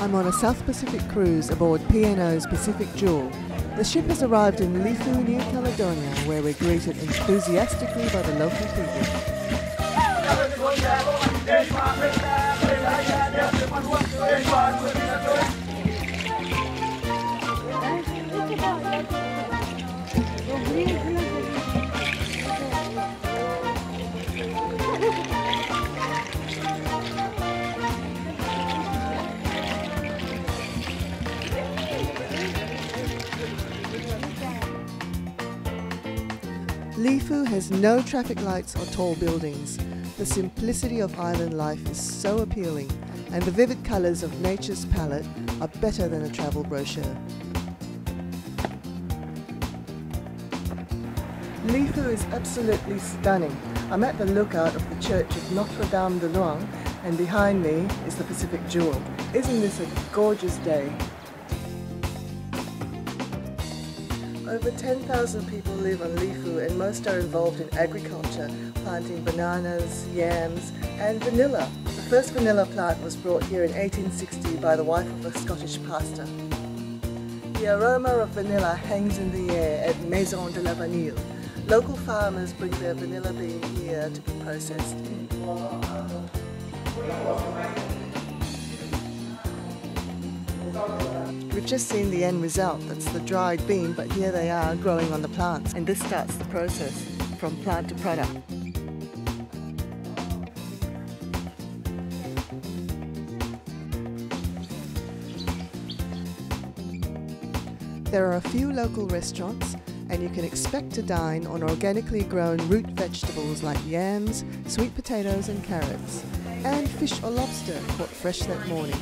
I'm on a South Pacific cruise aboard P&O's Pacific Jewel. The ship has arrived in Lithu, New Caledonia, where we're greeted enthusiastically by the local people. Lifou has no traffic lights or tall buildings. The simplicity of island life is so appealing, and the vivid colours of nature's palette are better than a travel brochure. Lifou is absolutely stunning. I'm at the lookout of the church of Notre Dame de Lourdes, and behind me is the Pacific Jewel. Isn't this a gorgeous day? Over 10,000 people live on Lifou, and most are involved in agriculture, planting bananas, yams and vanilla. The first vanilla plant was brought here in 1860 by the wife of a Scottish pastor. The aroma of vanilla hangs in the air at Maison de la Vanille. Local farmers bring their vanilla bean here to be processed. We've just seen the end result, that's the dried bean, but here they are growing on the plants, and this starts the process from plant to product. There are a few local restaurants, and you can expect to dine on organically grown root vegetables like yams, sweet potatoes and carrots, and fish or lobster caught fresh that morning.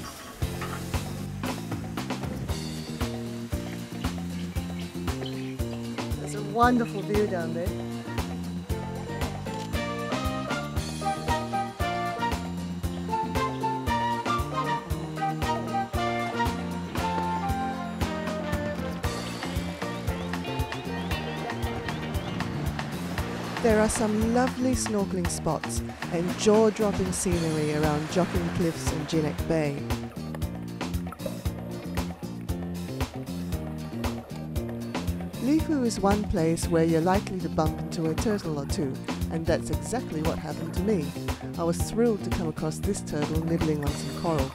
Wonderful view down there. There are some lovely snorkeling spots and jaw-dropping scenery around Jokin Cliffs and Jinek Bay. Lifou is one place where you're likely to bump into a turtle or two, and that's exactly what happened to me. I was thrilled to come across this turtle nibbling on some coral.